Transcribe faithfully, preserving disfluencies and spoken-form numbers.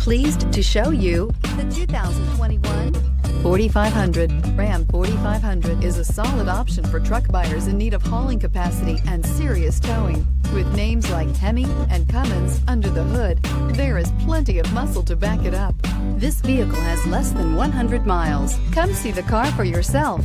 Pleased to show you the two thousand twenty-one forty-five hundred. Ram forty-five hundred is a solid option for truck buyers in need of hauling capacity and serious towing. With names like Hemi and Cummins under the hood, there is plenty of muscle to back it up. This vehicle has less than one hundred miles. Come see the car for yourself.